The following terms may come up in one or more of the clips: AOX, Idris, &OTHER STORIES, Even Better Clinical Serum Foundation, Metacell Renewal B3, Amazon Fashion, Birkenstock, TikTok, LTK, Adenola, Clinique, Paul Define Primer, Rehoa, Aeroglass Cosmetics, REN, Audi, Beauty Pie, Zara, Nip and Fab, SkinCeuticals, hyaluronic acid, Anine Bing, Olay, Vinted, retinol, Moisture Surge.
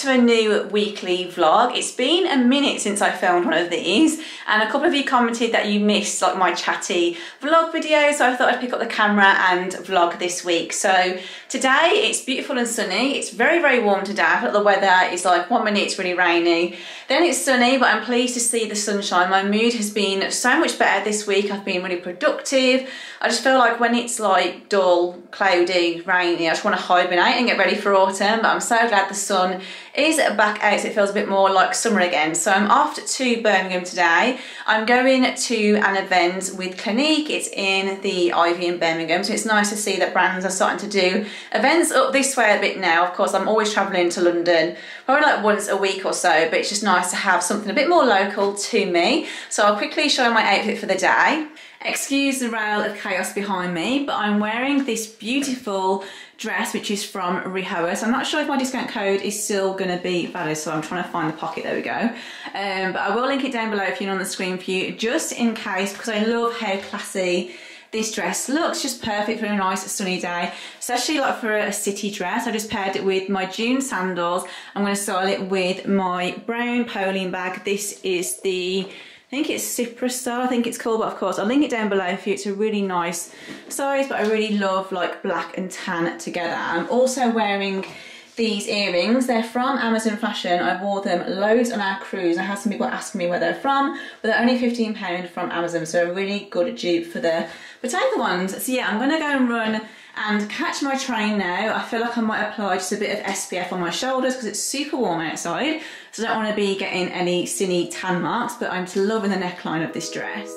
to a new weekly vlog. It's been a minute since I filmed one of these, and a couple of you commented that you missed like my chatty vlog video, so I thought I'd pick up the camera and vlog this week. So today it's beautiful and sunny. It's very, very warm today. I feel like the weather is like, one minute it's really rainy, then it's sunny, but I'm pleased to see the sunshine. My mood has been so much better this week. I've been really productive. I just feel like when it's like dull, cloudy, rainy, I just want to hibernate and get ready for autumn, but I'm so glad the sun is back out so it feels a bit more like summer again. So I'm off to Birmingham today. I'm going to an event with Clinique. It's in the Ivy in Birmingham, so it's nice to see that brands are starting to do events up this way a bit now. Of course, I'm always travelling to London, probably like once a week or so, but it's just nice to have something a bit more local to me. So I'll quickly show my outfit for the day. Excuse the rail of chaos behind me, but I'm wearing this beautiful dress which is from Rehoa. So I'm not sure if my discount code is still going to be valid, so I'm trying to find the pocket. There we go. But I will link it down below if you're on the screen for you, just in case, because I love how classy this dress looks. Just perfect for a nice sunny day, especially like for a city dress. I just paired it with my June sandals. I'm going to style it with my brown polling bag. This is the, I think it's Cypress style, I think it's called, but of course I'll link it down below for you. It's a really nice size, but I really love like black and tan together. I'm also wearing these earrings. They're from Amazon Fashion. I wore them loads on our cruise. I had some people ask me where they're from, but they're only £15 from Amazon, so a really good dupe for the potato ones. So yeah, I'm gonna go and run and catch my train now. I feel like I might apply just a bit of SPF on my shoulders because it's super warm outside, so I don't want to be getting any cine tan marks, but I'm just loving the neckline of this dress.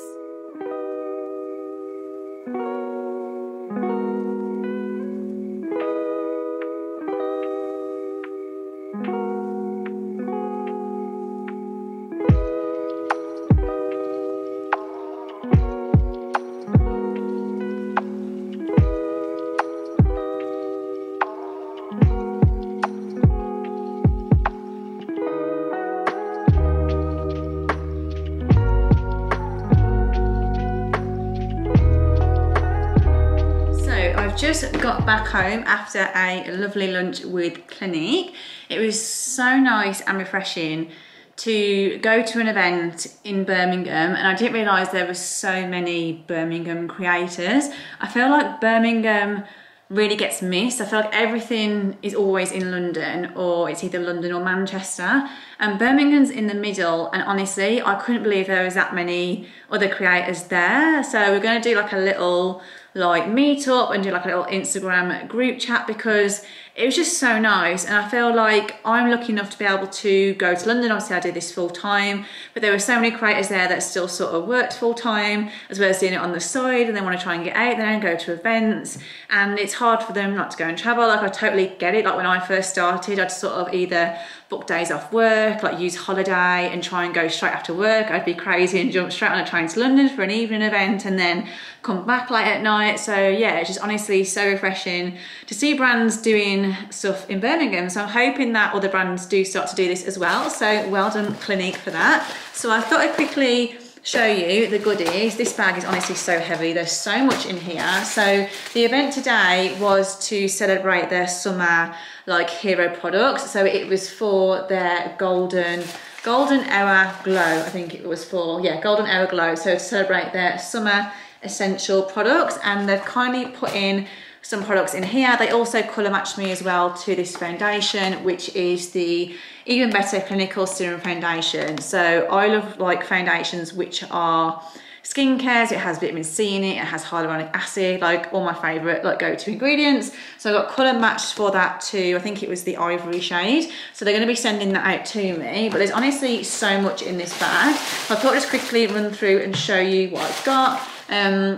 Just got back home after a lovely lunch with Clinique. It was so nice and refreshing to go to an event in Birmingham, and I didn't realise there were so many Birmingham creators. I feel like Birmingham really gets missed. I feel like everything is always in London, or it's either London or Manchester, and Birmingham's in the middle, and honestly I couldn't believe there was that many other creators there. So we're going to do like a little meet up and do like a little Instagram group chat, because it was just so nice. And I feel like I'm lucky enough to be able to go to London. Obviously I do this full time, but there were so many creators there that still sort of worked full time as well as doing it on the side, and they want to try and get out there and go to events, and it's hard for them not to go and travel. Like I totally get it. Like when I first started, I'd sort of either book days off work, like use holiday and try and go straight after work. I'd be crazy and jump straight on a train to London for an evening event and then come back late at night. So yeah, it's just honestly so refreshing to see brands doing stuff in Birmingham. So I'm hoping that other brands do start to do this as well. So well done Clinique for that. So I thought I'd quickly show you the goodies. This bag is honestly so heavy. There's so much in here. So the event today was to celebrate their summer like hero products. So it was for their golden hour glow. I think it was for, yeah, golden hour glow. So to celebrate their summer essential products, and they've kindly put in some products in here. They also colour matched me as well to this foundation, which is the Even Better Clinical Serum Foundation. So I love like foundations which are skincare. It has vitamin C in it, it has hyaluronic acid, like all my favourite like go-to ingredients. So I got colour matched for that too. I think it was the ivory shade. So they're going to be sending that out to me, but there's honestly so much in this bag. I thought I'd just quickly run through and show you what I've got.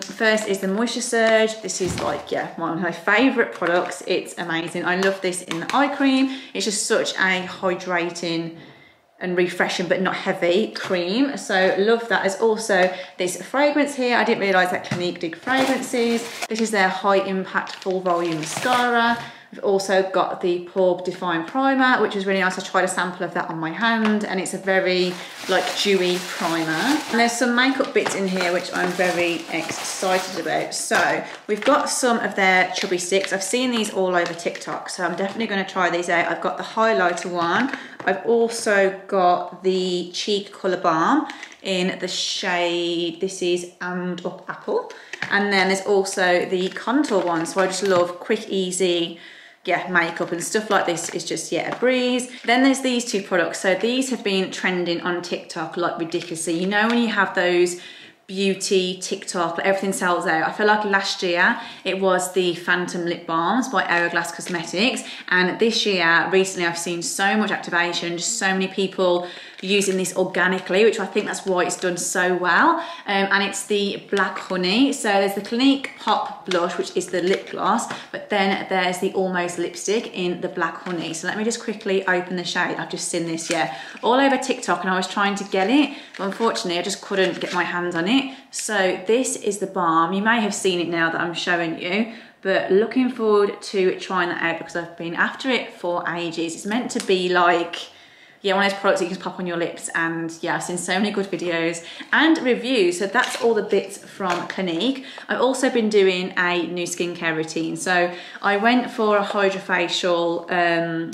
First is the Moisture Surge. This is like, yeah, one of my favourite products. It's amazing. I love this in the eye cream. It's just such a hydrating and refreshing but not heavy cream, so love that. There's also this fragrance here. I didn't realise that Clinique did fragrances. This is their high impact full volume mascara. I've also got the Paul Define Primer, which is really nice. I tried a sample of that on my hand and it's a very like dewy primer. And there's some makeup bits in here which I'm very excited about. So we've got some of their chubby sticks. I've seen these all over TikTok, so I'm definitely going to try these out. I've got the highlighter one. I've also got the Cheek Colour Balm in the shade, this is Ammed Up Apple. And then there's also the contour one. So I just love quick, easy, yeah, makeup and stuff like this is just, yeah, a breeze. Then there's these two products. So these have been trending on TikTok like ridiculously. You know when you have those beauty TikTok, like everything sells out. I feel like last year it was the Phantom Lip Balms by Aeroglass Cosmetics, and this year recently I've seen so much activation, just so many people using this organically, which I think that's why it's done so well. And it's the Black Honey. So there's the Clinique Pop Blush, which is the lip gloss, but then there's the Almost Lipstick in the Black Honey. So let me just quickly open the shade. I've just seen this, yeah, all over TikTok, and I was trying to get it, but unfortunately I just couldn't get my hands on it. So this is the balm. You may have seen it now that I'm showing you, but looking forward to trying that out because I've been after it for ages. It's meant to be like, yeah, one of those products that you can pop on your lips, and yeah, I've seen so many good videos and reviews. So that's all the bits from Clinique. I've also been doing a new skincare routine. So I went for a hydrofacial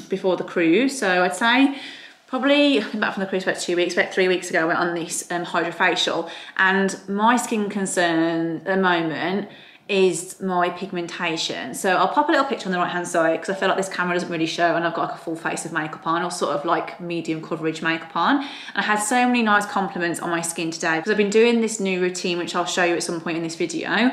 before the cruise. So I'd say probably, I've been back from the cruise about 2 weeks, about 3 weeks ago I went on this hydrofacial, and my skin concern at the moment is my pigmentation. So I'll pop a little picture on the right hand side because I feel like this camera doesn't really show, and I've got like a full face of makeup on, or sort of like medium coverage makeup on. And I had so many nice compliments on my skin today because I've been doing this new routine, which I'll show you at some point in this video.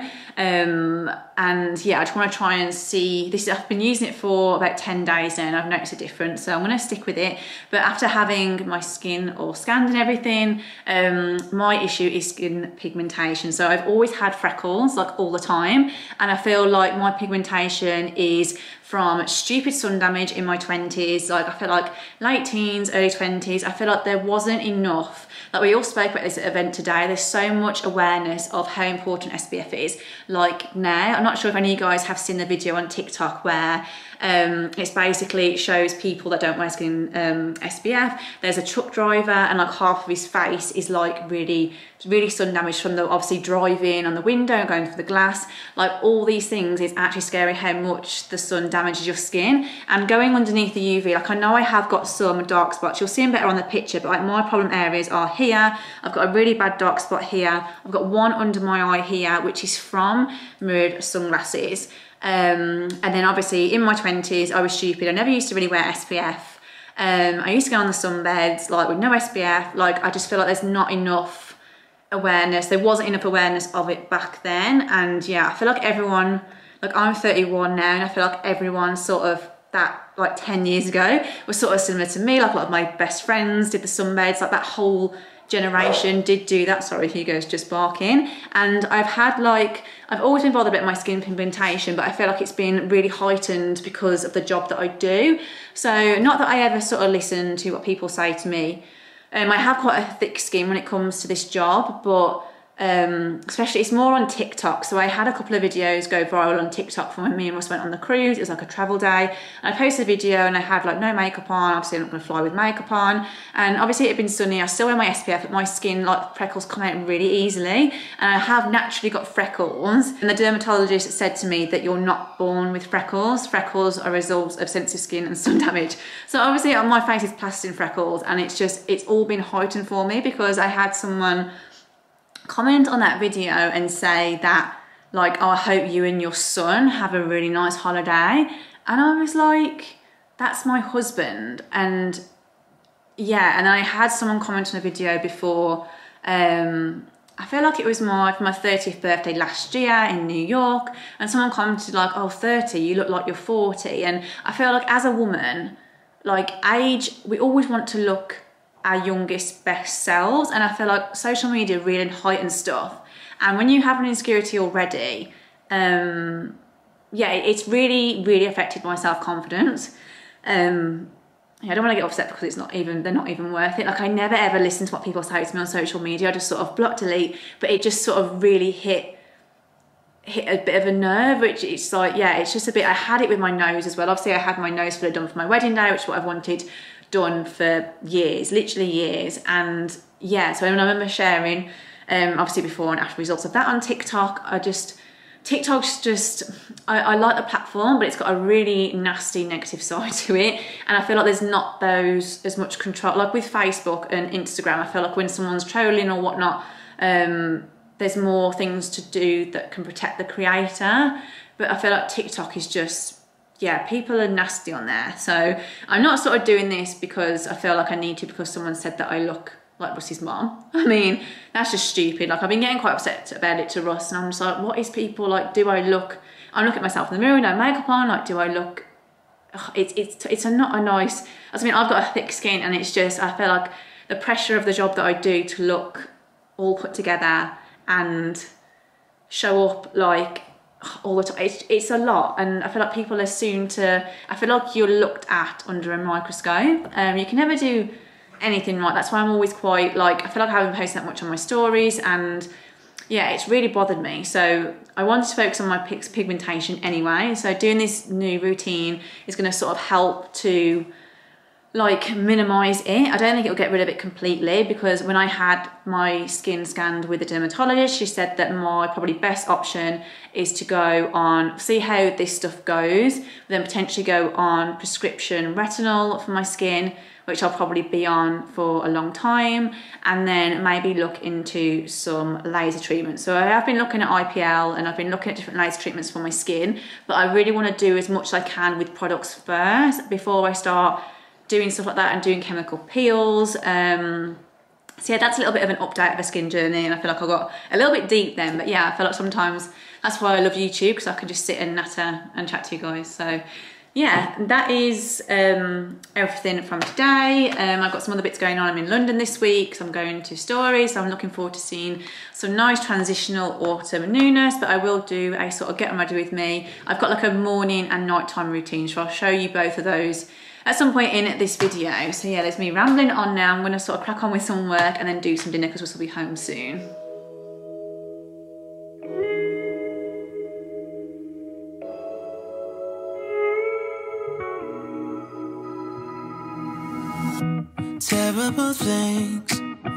And yeah, I just want to try and see this. I've been using it for about 10 days now and I've noticed a difference, so I'm going to stick with it. But after having my skin all scanned and everything, my issue is skin pigmentation. So I've always had freckles, like all the time. And I feel like my pigmentation is from stupid sun damage in my 20s. Like I feel like late teens, early 20s, I feel like there wasn't enough. Like we all spoke about this at the event today, there's so much awareness of how important SPF is. Like now, I'm not sure if any of you guys have seen the video on TikTok where it's basically, it shows people that don't wear skin SPF. There's a truck driver and like half of his face is like really, really sun damaged from the obviously driving on the window and going through the glass. Like all these things, is actually scary how much the sun damages your skin. And going underneath the UV, like I know I have got some dark spots, you'll see them better on the picture, but like my problem areas are here. I've got a really bad dark spot here. I've got one under my eye here, which is from mirrored sunglasses. And then obviously in my 20s, I was stupid. I never used to really wear SPF. I used to go on the sunbeds, like with no SPF. Like I just feel like there's not enough awareness. There wasn't enough awareness of it back then. And yeah, I feel like everyone, like I'm 31 now, and I feel like everyone sort of that like 10 years ago was sort of similar to me. Like a lot of my best friends did the sunbeds, like that whole generation did do that. Sorry, Hugo's just barking. And I've had like, I've always been bothered about my skin pigmentation, but I feel like it's been really heightened because of the job that I do. So not that I ever sort of listen to what people say to me. I have quite a thick skin when it comes to this job, but especially it's more on TikTok. So I had a couple of videos go viral on TikTok from when me and Russ went on the cruise. It was like a travel day, and I posted a video and I had like no makeup on. Obviously I'm not gonna fly with makeup on, and obviously it had been sunny. I still wear my SPF, but my skin, like freckles come out really easily, and I have naturally got freckles. And the dermatologist said to me that you're not born with freckles. Freckles are results of sensitive skin and sun damage. So obviously on my face is plastic freckles, and it's just, it's all been heightened for me because I had someone comment on that video and say that like, oh, I hope you and your son have a really nice holiday. And I was like, that's my husband. And yeah, and I had someone comment on a video before, I feel like it was for my 30th birthday last year in New York, and someone commented like, oh, 30, you look like you're 40. And I feel like as a woman, like age, we always want to look our youngest best selves, and I feel like social media really heightens stuff. And when you have an insecurity already, yeah, it's really, really affected my self-confidence. I don't want to get upset because it's not even, they're not even worth it. Like I never ever listen to what people say to me on social media. I just sort of block delete, but it just sort of really hit hit a bit of a nerve, which it's like, yeah, it's just a bit, I had it with my nose as well. Obviously I had my nose filler done for my wedding day, which is what I've wanted done for years, literally years. And yeah, so I remember sharing obviously before and after results of that on TikTok. TikTok's just, I like the platform, but it's got a really nasty negative side to it. And I feel like there's not those as much control, like with Facebook and Instagram. I feel like when someone's trolling or whatnot, there's more things to do that can protect the creator. But I feel like TikTok is just, yeah, people are nasty on there. So I'm not sort of doing this because I feel like I need to, because someone said that I look like Russ's mom. I mean, that's just stupid. Like, I've been getting quite upset about it to Russ, and I'm just like, what is people like, do I look, I'm looking at myself in the mirror, no makeup on, like, do I look, oh, it's not a nice, I mean, I've got a thick skin, and it's just, I feel like the pressure of the job that I do to look all put together and show up like all the time, it's a lot. And I feel like people assume to, I feel like you're looked at under a microscope. You can never do anything right. That's why I'm always quite like, I feel like I haven't posted that much on my stories, and yeah, it's really bothered me. So I wanted to focus on my pigmentation anyway, so doing this new routine is going to sort of help to like minimize it. I don't think it'll get rid of it completely, because when I had my skin scanned with a dermatologist, she said that my probably best option is to go on, see how this stuff goes, then potentially go on prescription retinol for my skin, which I'll probably be on for a long time, and then maybe look into some laser treatments. So I have been looking at IPL, and I've been looking at different laser treatments for my skin, but I really want to do as much as I can with products first before I start doing stuff like that and doing chemical peels. So yeah, that's a little bit of an update of a skin journey, and I feel like I got a little bit deep then, but yeah, I feel like sometimes that's why I love YouTube, because I can just sit and natter and chat to you guys. So yeah, that is everything from today. I've got some other bits going on. I'm in London this week, so I'm going to Stories, so I'm looking forward to seeing some nice transitional autumn newness. But I will do a sort of get ready with me. I've got like a morning and nighttime routine, so I'll show you both of those at some point in this video. So yeah, there's me rambling on now. I'm gonna sort of crack on with some work and then do some dinner, because we'll be home soon. Terrible things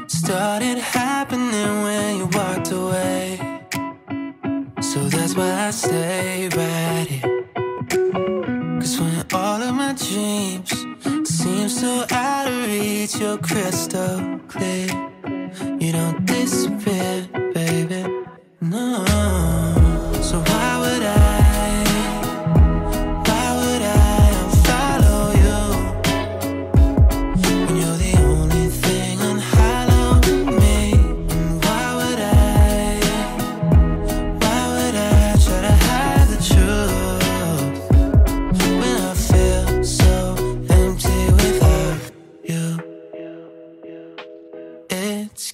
started happening when you walked away, so that's why I stay right here. Cause when all of my dreams seem so out of reach, you're crystal clear. You don't disappear, baby, no. So why would I?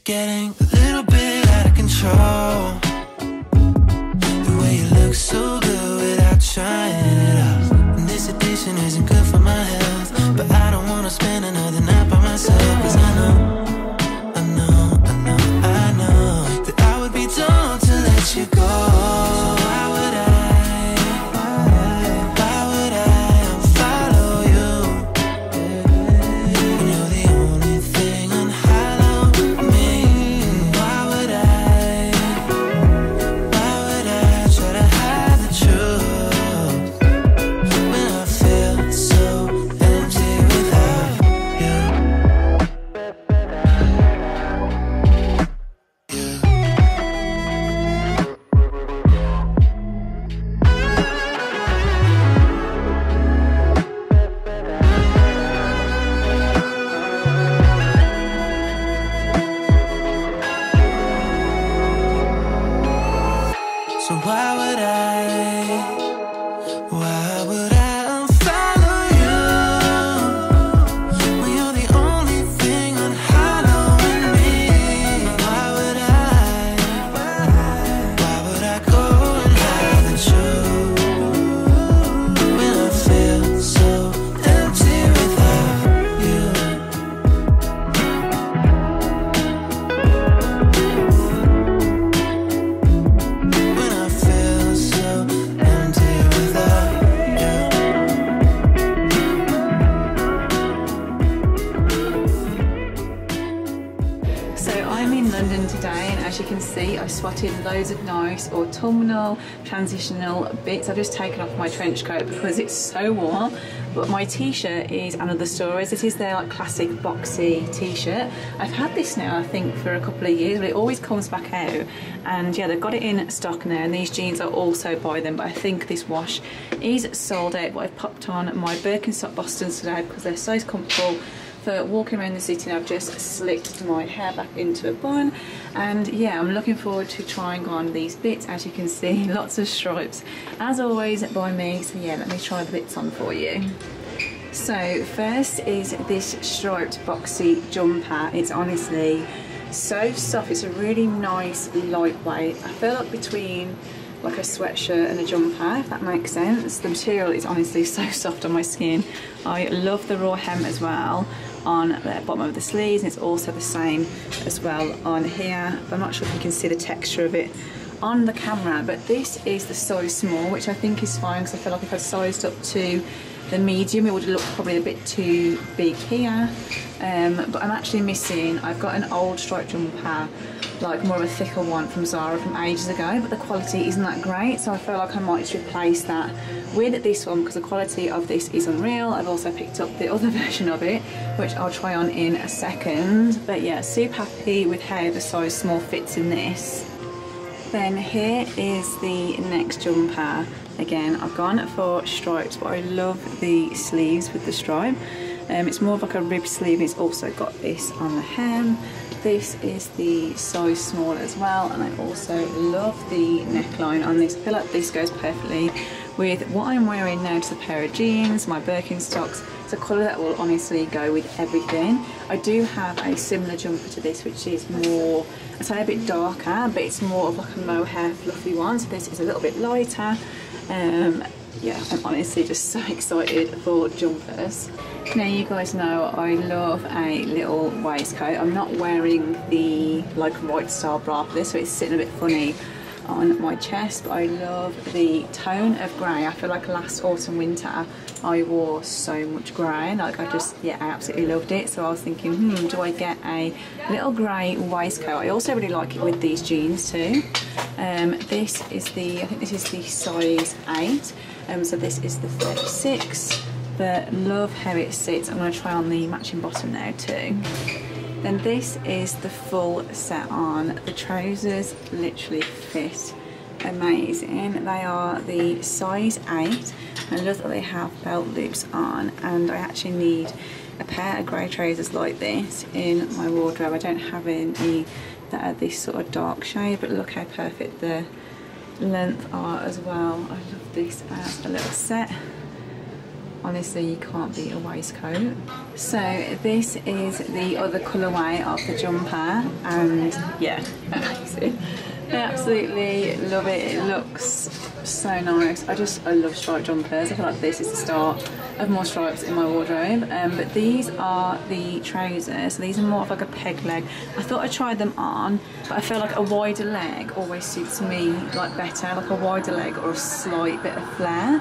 Getting a little bit out of control, the way you look so good without trying it out. And this addiction isn't good for my health, but I don't want to spend another night by myself. Cause I know, I know, I know, I know that I would be done to let you go. So I'm in London today, and as you can see, I've swatted loads of nice autumnal, transitional bits. I've just taken off my trench coat because it's so warm. But my t-shirt is &OTHER STORIES. It is their like classic boxy t-shirt. I've had this now, I think, for a couple of years, but it always comes back out. And yeah, they've got it in stock now, and these jeans are also by them, but I think this wash is sold out. But I've popped on my Birkenstock Bostons today because they're so comfortable for walking around the city, and I've just slicked my hair back into a bun. And yeah, I'm looking forward to trying on these bits. As you can see, lots of stripes as always by me. So yeah, let me try the bits on for you. So first is this striped boxy jumper. It's honestly so soft. It's a really nice lightweight. I feel like between like a sweatshirt and a jumper, if that makes sense. The material is honestly so soft on my skin. I love the raw hem as well on the bottom of the sleeves, and it's also the same as well on here. I'm not sure if you can see the texture of it on the camera, but this is the size small, which I think is fine because I feel like if I sized up to the medium, it would look probably a bit too big here. But I'm actually missing, I've got an old striped jumper, like more of a thicker one from Zara from ages ago, but the quality isn't that great, so I feel like I might just replace that with this one because the quality of this is unreal. I've also picked up the other version of it, which I'll try on in a second. But yeah, super happy with how the size small fits in this. Then here is the next jumper. Again, I've gone for stripes, but I love the sleeves with the stripe. It's more of like a rib sleeve. It's also got this on the hem. This is the size small as well, and I also love the neckline on this. I feel like this goes perfectly with what I'm wearing now, just a pair of jeans, my Birkenstocks. It's a colour that will honestly go with everything. I do have a similar jumper to this, which is more, I'd say a bit darker, but it's more of like a mohair fluffy one, so this is a little bit lighter. Yeah, I'm honestly just so excited for jumpers. Now you guys know I love a little waistcoat. I'm not wearing the like right style bra for this, so it's sitting a bit funny on my chest, but I love the tone of grey. I feel like last autumn winter I wore so much grey, like I just, yeah, I absolutely loved it. So I was thinking, do I get a little grey waistcoat? I also really like it with these jeans too. This is the, I think this is the size 8, so this is the 36, but love how it sits. I'm going to try on the matching bottom now too. Then this is the full set on. The trousers literally fit amazing. They are the size 8. I love that they have belt loops on, and I actually need a pair of grey trousers like this in my wardrobe. I don't have any that are this sort of dark shade, but look how perfect the length are as well. I love this as a little set. Honestly, you can't beat a waistcoat. So this is the other colourway of the jumper, and yeah, amazing. I absolutely love it. It looks so nice. I love striped jumpers. I feel like this is the start of more stripes in my wardrobe. But these are the trousers. So these are more of like a peg leg. I thought I tried them on, but I feel like a wider leg always suits me like better, like a wider leg or a slight bit of flare.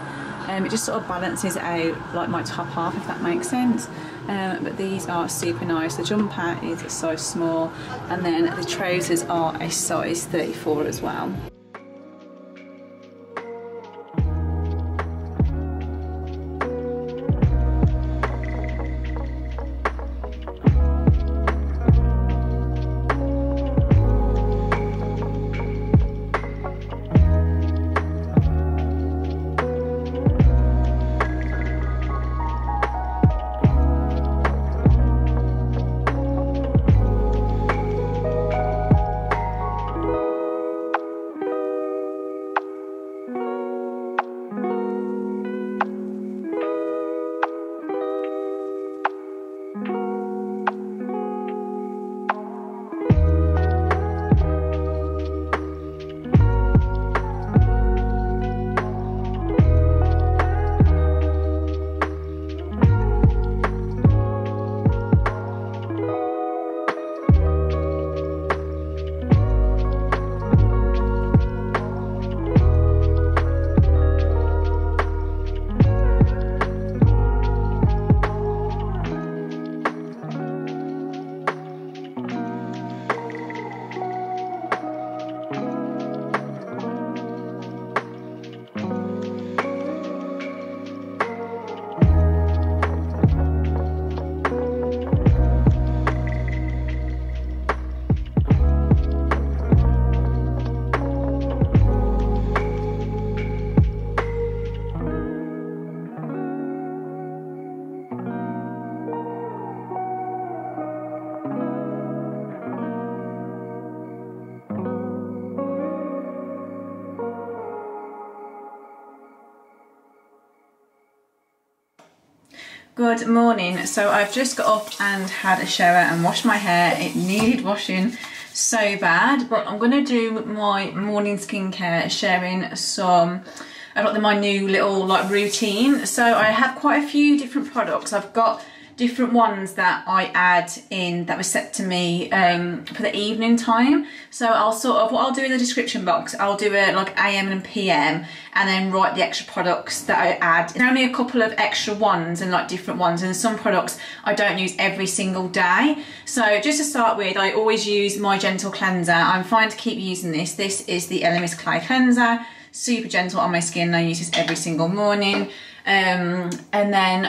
It just sort of balances out like my top half, if that makes sense. But these are super nice. The jumper is so small, and then the trousers are a size 34 as well. Good morning. So I've just got up and had a shower and washed my hair. It needed washing so bad, but I'm going to do my morning skincare, sharing some about my new little like routine. So I have quite a few different products. I've got different ones that I add in that were sent to me for the evening time. So I'll sort of, what I'll do in the description box, I'll do it like AM and PM and then write the extra products that I add. There's only a couple of extra ones and like different ones, and some products I don't use every single day. So just to start with, I always use my gentle cleanser. I'm fine to keep using this. This is the Elemis clay cleanser, super gentle on my skin. I use this every single morning. And then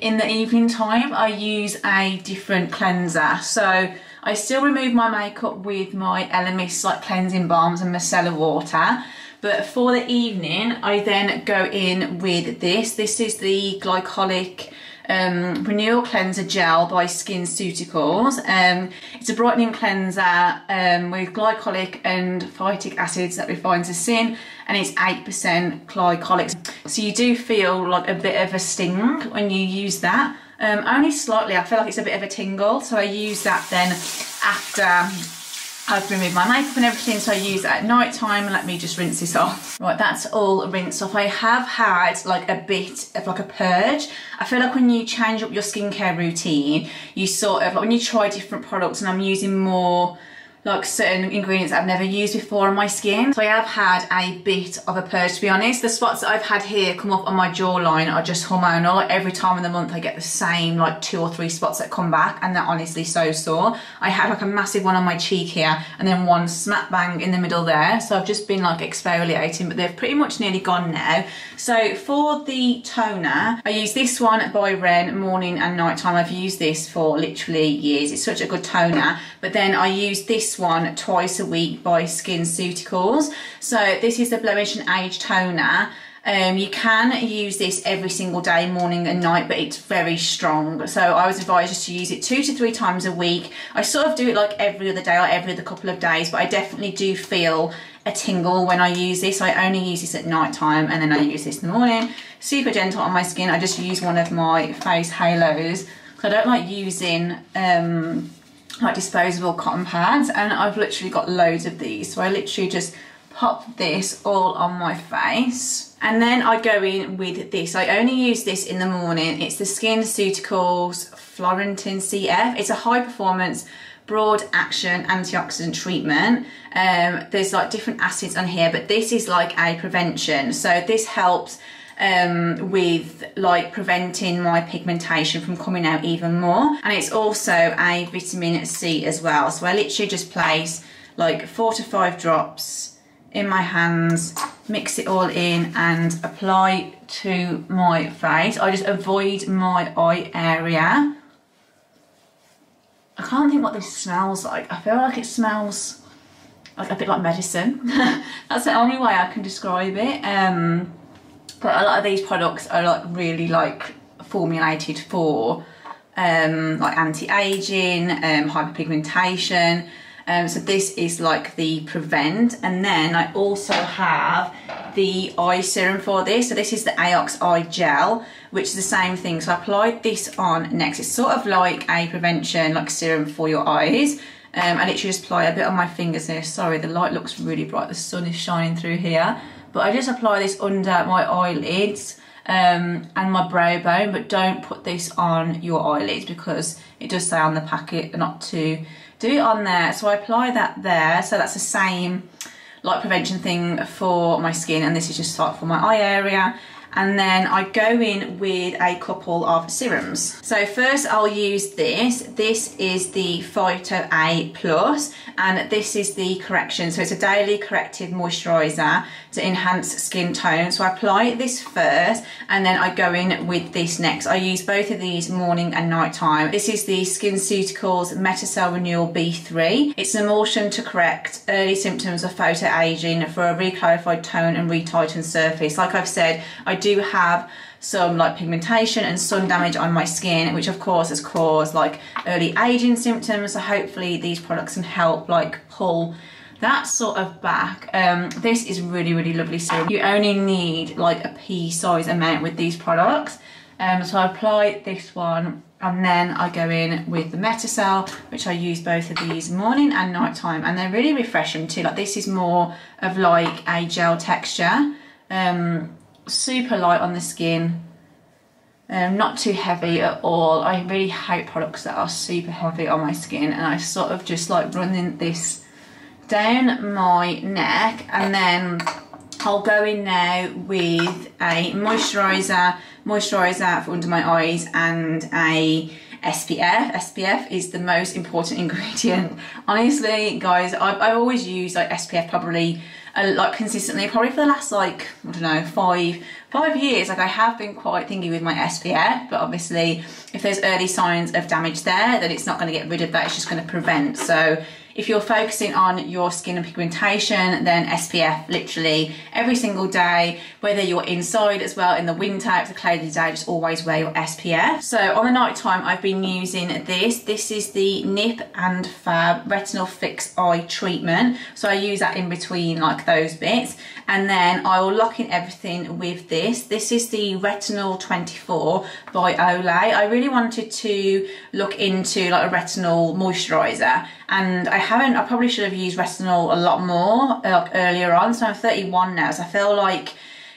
in the evening time, I use a different cleanser. So I still remove my makeup with my Elemis like cleansing balms and micellar water. But for the evening, I then go in with this. This is the glycolic Renewal Cleanser Gel by SkinCeuticals. It's a brightening cleanser with glycolic and phytic acids that refines the skin, and it's 8% glycolic. So you do feel like a bit of a sting when you use that, only slightly. I feel like it's a bit of a tingle, so I use that then after I've removed my makeup and everything, so I use it at night time. Let me just rinse this off. Right, that's all rinsed off. I have had like a bit of like a purge. I feel like when you change up your skincare routine, you sort of, like when you try different products, and I'm using more like certain ingredients I've never used before on my skin. So I have had a bit of a purge, to be honest. The spots that I've had here come up on my jawline are just hormonal. Like every time of the month I get the same like 2 or 3 spots that come back, and they're honestly so sore. I had like a massive one on my cheek here and then one smack bang in the middle there. So I've just been like exfoliating, but they've pretty much nearly gone now. So for the toner, I use this one by REN, morning and night time. I've used this for literally years. It's such a good toner. But then I use this one twice a week by SkinCeuticals. So this is the Blemish and Age Toner. You can use this every single day, morning and night, but it's very strong. So I was advised just to use it 2 to 3 times a week. I sort of do it like every other day or every other couple of days, but I definitely do feel a tingle when I use this. I only use this at night time, and then I use this in the morning. Super gentle on my skin. I just use one of my face halos. I don't like using like disposable cotton pads, and I've literally got loads of these, so I literally just pop this all on my face, and then I go in with this. I only use this in the morning. It's the SkinCeuticals Florentin CF. It's a high performance broad action antioxidant treatment. There's like different acids on here, but this is like a prevention, so this helps with like preventing my pigmentation from coming out even more, and it's also a vitamin C as well. So I literally just place like 4 to 5 drops in my hands, mix it all in and apply to my face. I just avoid my eye area. I can't think what this smells like. I feel like it smells like a bit like medicine. That's the only way I can describe it. But a lot of these products are like really like formulated for like anti-aging, hyperpigmentation. So this is like the prevent, and then I also have the eye serum for this. So this is the AOX eye gel, which is the same thing. So I applied this on next. It's sort of like a prevention like serum for your eyes. I literally just apply a bit on my fingers here. Sorry, the light looks really bright. The sun is shining through here. But I just apply this under my eyelids and my brow bone, but don't put this on your eyelids because it does say on the packet not to do it on there. So I apply that there. So that's the same like prevention thing for my skin, and this is just like for my eye area. And then I go in with a couple of serums. So first I'll use this. This is the Phyto A Plus, and this is the correction. So it's a daily corrective moisturizer to enhance skin tone. So I apply this first, and then I go in with this next. I use both of these morning and night time. This is the SkinCeuticals Metacell Renewal B3. It's an emulsion to correct early symptoms of photoaging for a reclarified tone and retightened surface. Like I've said, I do have some like pigmentation and sun damage on my skin, which of course has caused like early aging symptoms, so hopefully these products can help like pull that sort of back. This is really lovely serum. You only need like a pea size amount with these products. So I apply this one and then I go in with the Metacell, which I use both of these morning and nighttime, and they're really refreshing too. Like this is more of like a gel texture, super light on the skin, not too heavy at all. I really hate products that are super heavy on my skin, and I sort of just like running this down my neck, and then I'll go in now with a moisturiser for under my eyes and a SPF. SPF is the most important ingredient. Honestly, guys, I always use like SPF probably like consistently, probably for the last like, I don't know, five years. Like I have been quite thingy with my SPF, but obviously if there's early signs of damage there, then it's not going to get rid of that, it's just going to prevent. So if you're focusing on your skin and pigmentation, then SPF literally every single day, whether you're inside as well, in the winter, it's a cloudy day, just always wear your SPF. So on the night time, I've been using this. This is the Nip and Fab Retinol Fix Eye Treatment. So I use that in between like those bits. And then I will lock in everything with this. This is the Retinol 24 by Olay. I really wanted to look into like a retinol moisturiser, and I probably should have used retinol a lot more like earlier on. So I'm 31 now, so I feel like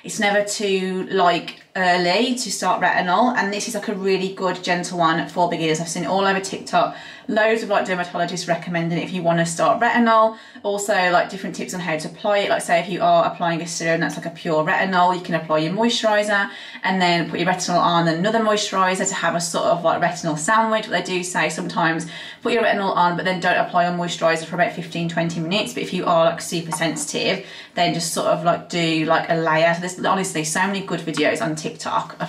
it's never too like early to start retinol, and this is like a really good gentle one for beginners. I've seen it all over TikTok, loads of like dermatologists recommending it if you want to start retinol. Also like different tips on how to apply it, like say if you are applying a serum that's like a pure retinol, you can apply your moisturiser and then put your retinol on another moisturiser to have a sort of like retinol sandwich. But they do say sometimes put your retinol on but then don't apply your moisturiser for about 15-20 minutes. But if you are like super sensitive, then just sort of like do like a layer. So there's honestly so many good videos on TikTok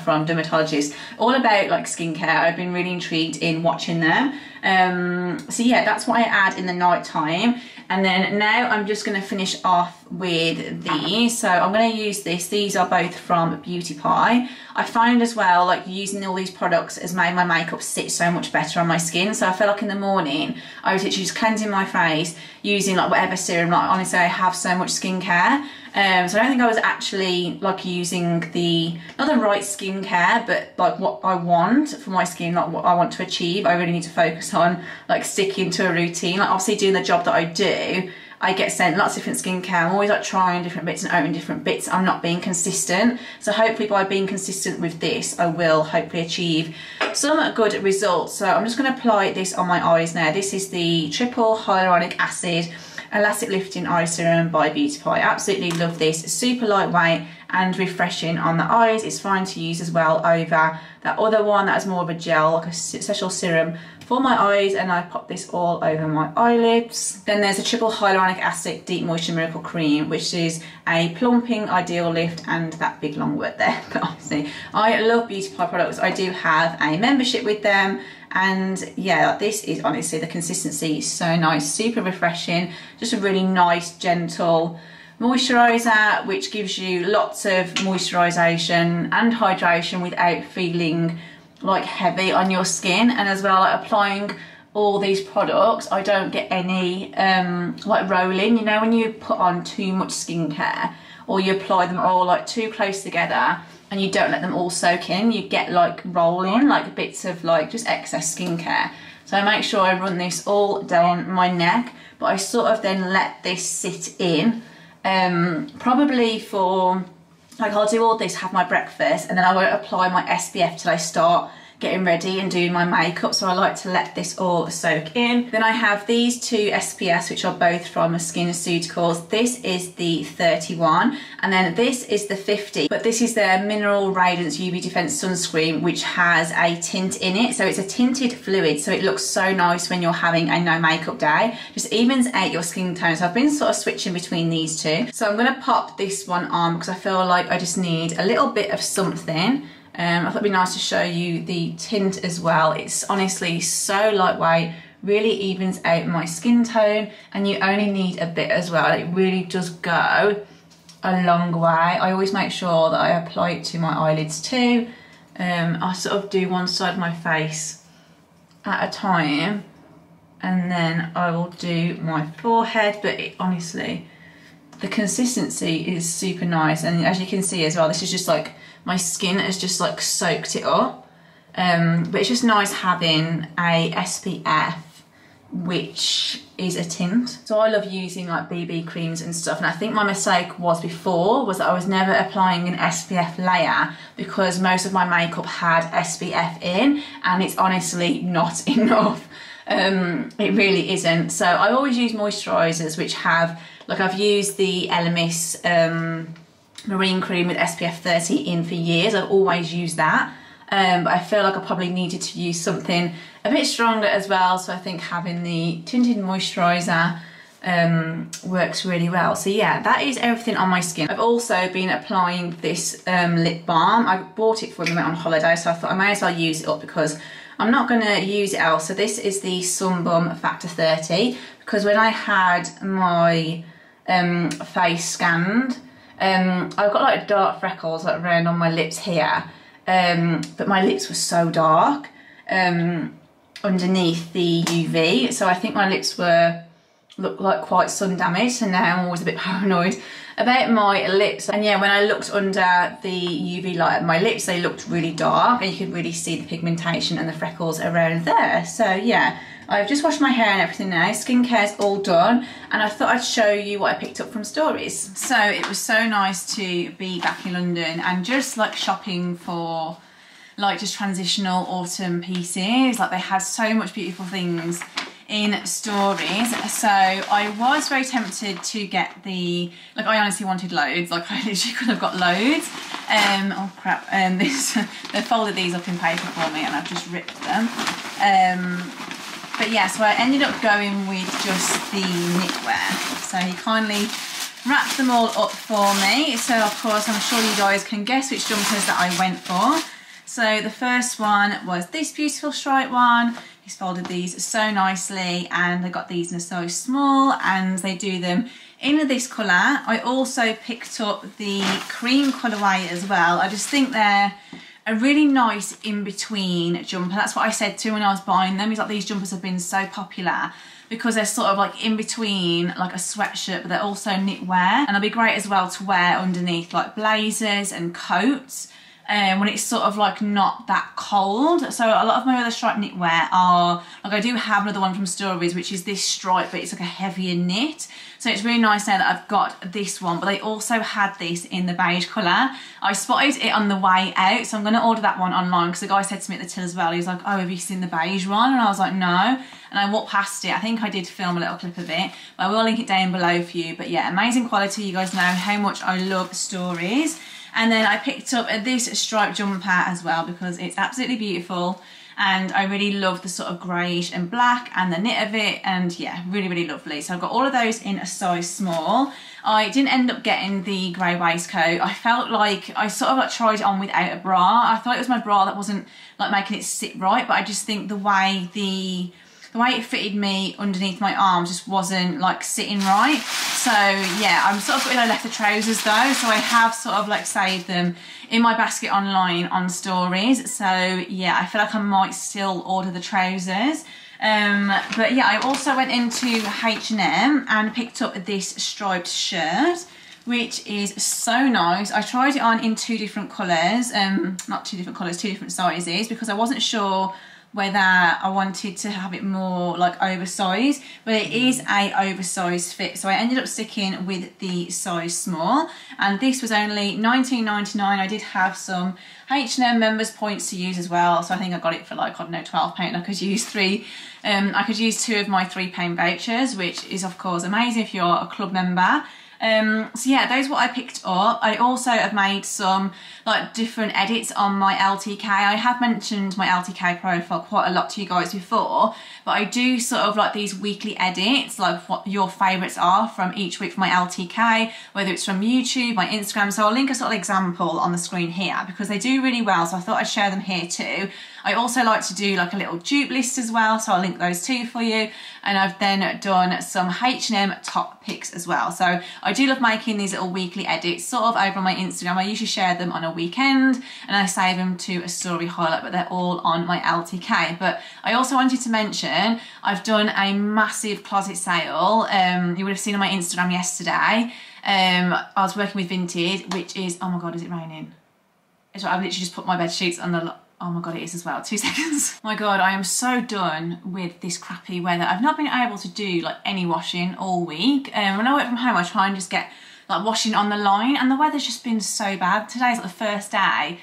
from dermatologists all about like skincare. I've been really intrigued in watching them. So yeah, that's what I add in the night time. And then now I'm just going to finish off with these. So I'm going to use this. These are both from Beauty Pie. I find as well like using all these products has made my makeup sit so much better on my skin. So I feel like in the morning I was literally just cleansing my face using like whatever serum. Like honestly, I have so much skincare. So I don't think I was actually like using not the right skincare, but like what I want for my skin, like what I want to achieve. I really need to focus on like sticking to a routine. Like obviously doing the job that I do, I get sent lots of different skincare. I'm always like trying different bits and owning different bits. I'm not being consistent. So hopefully by being consistent with this, I will hopefully achieve some good results. So I'm just going to apply this on my eyes now. This is the Triple Hyaluronic Acid Elastic Lifting Eye Serum by Beauty Pie. I absolutely love this. It's super lightweight and refreshing on the eyes. It's fine to use as well over that other one that is more of a gel, like a special serum for my eyes, and I pop this all over my eyelids. Then there's a Triple Hyaluronic Acid Deep Moisture Miracle Cream, which is a plumping ideal lift, and that big long word there, but honestly, I love Beauty Pie products. I do have a membership with them. And yeah, this is honestly, the consistency is so nice, super refreshing, just a really nice gentle moisturiser which gives you lots of moisturisation and hydration without feeling like heavy on your skin. And as well, like applying all these products, I don't get any like rolling. You know when you put on too much skincare or you apply them all like too close together and you don't let them all soak in, you get like rolling, like bits of like just excess skincare. So I make sure I run this all down my neck, but I sort of then let this sit in, probably for, like I'll do all this, have my breakfast, and then I won't apply my SPF till I start getting ready and doing my makeup. So I like to let this all soak in. Then I have these two SPFs, which are both from SkinCeuticals. This is the 31, and then this is the 50, but this is their Mineral Radiance UV Defense Sunscreen, which has a tint in it. So it's a tinted fluid, so it looks so nice when you're having a no makeup day, just evens out your skin tone. So I've been sort of switching between these two. So I'm gonna pop this one on because I feel like I just need a little bit of something. I thought it'd be nice to show you the tint as well. It's honestly so lightweight, really evens out my skin tone, and you only need a bit as well. It really does go a long way. I always make sure that I apply it to my eyelids too. I sort of do one side of my face at a time, and then I will do my forehead, but it honestly The consistency is super nice, and as you can see as well, this is just like my skin has just like soaked it up. But it's just nice having a SPF, which is a tint. So I love using like BB creams and stuff, and I think my mistake was before was that I was never applying an SPF layer because most of my makeup had SPF in, and it's honestly not enough. It really isn't. So I always use moisturisers which have, like I've used the Elemis Marine Cream with SPF 30 in for years. I've always used that. But I feel like I probably needed to use something a bit stronger as well, so I think having the tinted moisturiser works really well. So yeah, that is everything on my skin. I've also been applying this lip balm. I bought it for when I went on holiday, so I thought I may as well use it up because I'm not going to use it else. So this is the Sun Bum Factor 30, because when I had my face scanned, I've got like dark freckles like around on my lips here. But my lips were so dark underneath the UV, so I think my lips looked like quite sun damaged, and now I'm always a bit paranoid about my lips. And yeah, when I looked under the UV light at my lips, they looked really dark, and you could really see the pigmentation and the freckles around there. So yeah, I've just washed my hair and everything now. Skincare's all done, and I thought I'd show you what I picked up from Stories. So it was so nice to be back in London and just like shopping for like just transitional autumn pieces. Like they had so much beautiful things in Stories. So I was very tempted to get the, like I honestly wanted loads, like I literally could have got loads. Oh crap, they folded these up in paper for me and I've just ripped them. But yeah, so I ended up going with just the knitwear. So he kindly wrapped them all up for me. So of course, I'm sure you guys can guess which jumpers that I went for. So the first one was this beautiful striped one. He's folded these so nicely, and I got these in a size small, and they do them in this colour. I also picked up the cream colourway as well. I just think they're a really nice in-between jumper. That's what I said to when I was buying them, is like these jumpers have been so popular because they're sort of like in between like a sweatshirt, but they're also knitwear, and they'll be great as well to wear underneath like blazers and coats when it's sort of like not that cold. So a lot of my other striped knitwear are, like I do have another one from Stories which is this stripe, but it's like a heavier knit. So it's really nice now that I've got this one, but they also had this in the beige colour. I spotted it on the way out, so I'm going to order that one online, because the guy said to me at the till as well, he was like, oh, have you seen the beige one? And I was like, no. And I walked past it. I think I did film a little clip of it, but I will link it down below for you. But yeah, amazing quality. You guys know how much I love Stories. And then I picked up this striped jumper as well, because it's absolutely beautiful. And I really love the sort of greyish and black and the knit of it, and yeah, really, really lovely. So I've got all of those in a size small. I didn't end up getting the grey waistcoat. I felt like I sort of like tried it on without a bra. I thought it was my bra that wasn't like making it sit right, but I just think the way it fitted me underneath my arms just wasn't like sitting right. So yeah, I'm sort of glad I left the trousers though, so I have sort of like saved them in my basket online on Stories. So yeah, I feel like I might still order the trousers. But yeah, I also went into H&M and picked up this striped shirt, which is so nice. I tried it on in two different colours, not two different colours, two different sizes, because I wasn't sure whether I wanted to have it more like oversized, but it is a oversized fit. So I ended up sticking with the size small, and this was only £19.99. I did have some H&M members points to use as well. So I think I got it for like, I don't know, £12. I could use two of my £3 vouchers, which is of course amazing if you're a club member. So yeah, those are what I picked up. I also have made some like different edits on my LTK. I have mentioned my LTK profile quite a lot to you guys before, but I do sort of like these weekly edits, like what your favourites are from each week for my LTK, whether it's from YouTube, my Instagram. So I'll link a sort of example on the screen here, because they do really well, so I thought I'd share them here too. I also like to do like a little dupe list as well, so I'll link those too for you. And I've then done some H&M top picks as well. So I do love making these little weekly edits sort of over on my Instagram. I usually share them on a weekend and I save them to a story highlight, but they're all on my LTK. But I also wanted to mention, I've done a massive closet sale. You would have seen on my Instagram yesterday. I was working with Vinted, which is, oh my god, is it raining? It's right, I've literally just put my bed sheets on the, oh my god, it is as well, 2 seconds. My god, I am so done with this crappy weather. I've not been able to do like any washing all week. When I work from home, I try and just get like washing on the line, and the weather's just been so bad. Today's like the first day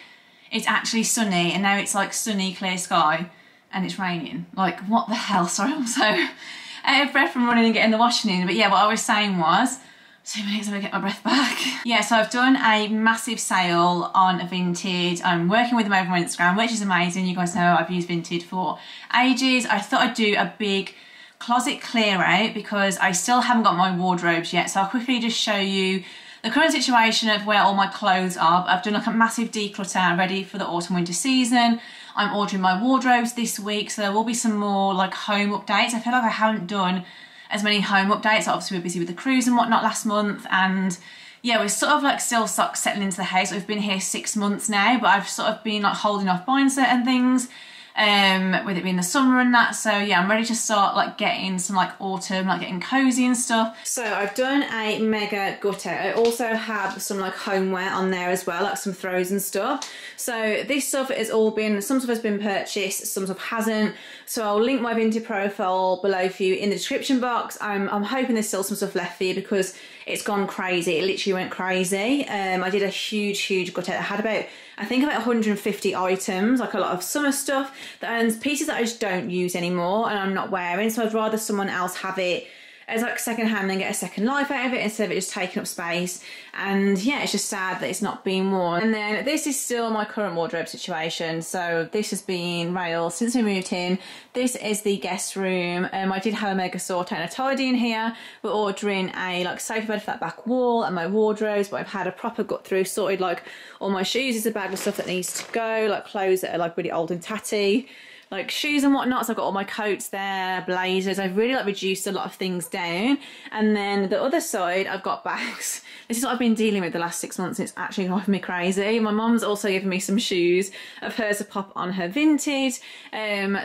it's actually sunny, and now it's like sunny, clear sky, and it's raining. Like, what the hell? Sorry, I'm so out of breath from running and getting the washing in. But yeah, what I was saying was, 2 minutes, I'm gonna get my breath back. Yeah, so I've done a massive sale on Vinted. I'm working with them over on Instagram, which is amazing. You guys know I've used Vinted for ages. I thought I'd do a big closet clear out because I still haven't got my wardrobes yet. So I'll quickly just show you the current situation of where all my clothes are. I've done like a massive declutter ready for the autumn winter season. I'm ordering my wardrobes this week, so there will be some more like home updates. I feel like I haven't done as many home updates. Obviously we were busy with the cruise and whatnot last month, and yeah, we're sort of like still settling into the house. We've been here 6 months now, but I've sort of been like holding off buying certain things with it being the summer and that. So yeah, I'm ready to start like getting some like autumn, like getting cozy and stuff. So I've done a mega gut out. I also have some like homeware on there as well, like some throws and stuff. So this stuff has all been, some stuff has been purchased, some stuff hasn't. So I'll link my Vinted profile below for you in the description box. I'm hoping there's still some stuff left for you because it's gone crazy. It literally went crazy. I did a huge gut out. I had about, I think about 150 items, like a lot of summer stuff and pieces that I just don't use anymore and I'm not wearing. So I'd rather someone else have it as like second hand and get a second life out of it instead of it just taking up space. And yeah, it's just sad that it's not being worn. And then this is still my current wardrobe situation. So this has been rail since we moved in. This is the guest room. I did have a mega sort out and a tidy in here. We're ordering a like sofa bed for that back wall and my wardrobes, but I've had a proper gut through, sorted like all my shoes. There's a bag of stuff that needs to go, like clothes that are like really old and tatty, like shoes and whatnot. So I've got all my coats there, blazers. I've really like reduced a lot of things down. And then the other side, I've got bags. This is what I've been dealing with the last 6 months. It's actually driving me crazy. My mum's also given me some shoes of hers to pop on her Vinted.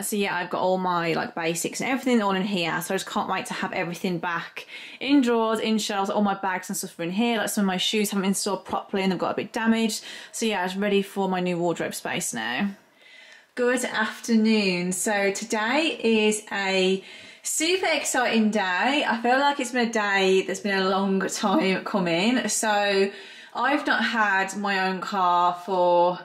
So yeah, I've got all my like basics and everything all in here. So I just can't wait to have everything back in drawers, in shelves. All my bags and stuff are in here. Like some of my shoes haven't been stored properly and they've got a bit damaged. So yeah, I was ready for my new wardrobe space now. Good afternoon. So today is a super exciting day. I feel like it's been a day that's been a long time coming. So I've not had my own car for,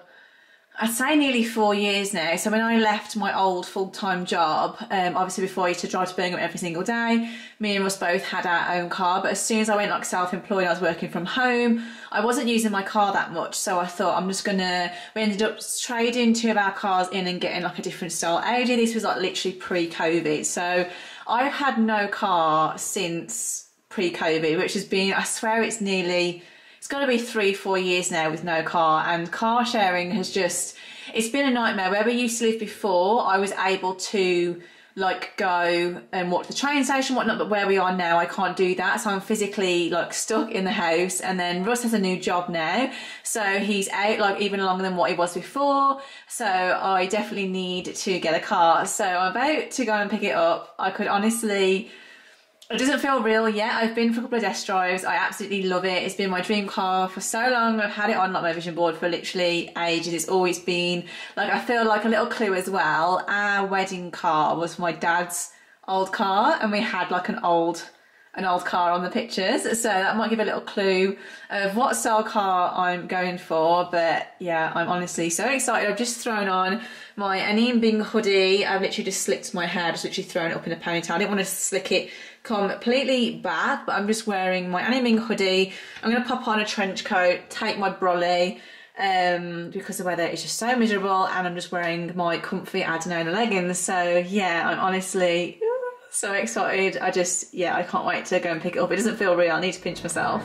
I'd say, nearly 4 years now. So when I left my old full-time job, obviously before I used to drive to Birmingham every single day, me and Russ both had our own car. But as soon as I went like self-employed, I was working from home. I wasn't using my car that much, so I thought I'm just gonna, we ended up trading two of our cars in and getting like a different style Audi. This was like literally pre-COVID. So I've had no car since pre-COVID, which has been, I swear it's nearly, it's gotta be 3-4 years now with no car, and car sharing has just, it's been a nightmare. Where we used to live before, I was able to like go and walk to the train station, whatnot, but where we are now, I can't do that. So I'm physically like stuck in the house. And then Russ has a new job now, so he's out like even longer than what he was before. So I definitely need to get a car. So I'm about to go and pick it up. I could honestly, it doesn't feel real yet. I've been for a couple of test drives. I absolutely love it. It's been my dream car for so long. I've had it on like my vision board for literally ages. It's always been like, I feel like a little clue as well. Our wedding car was my dad's old car, and we had like an old car on the pictures. So that might give a little clue of what style car I'm going for. But yeah, I'm honestly so excited. I've just thrown on my Anine Bing hoodie. I've literally just slicked my hair, just literally thrown it up in a ponytail. I didn't want to slick it completely back, but I'm just wearing my Anine Bing hoodie. I'm going to pop on a trench coat, take my brolly, because the weather is just so miserable, and I'm just wearing my comfy Adenola leggings. So yeah, I'm honestly so excited. I just, yeah, I can't wait to go and pick it up. It doesn't feel real. I need to pinch myself.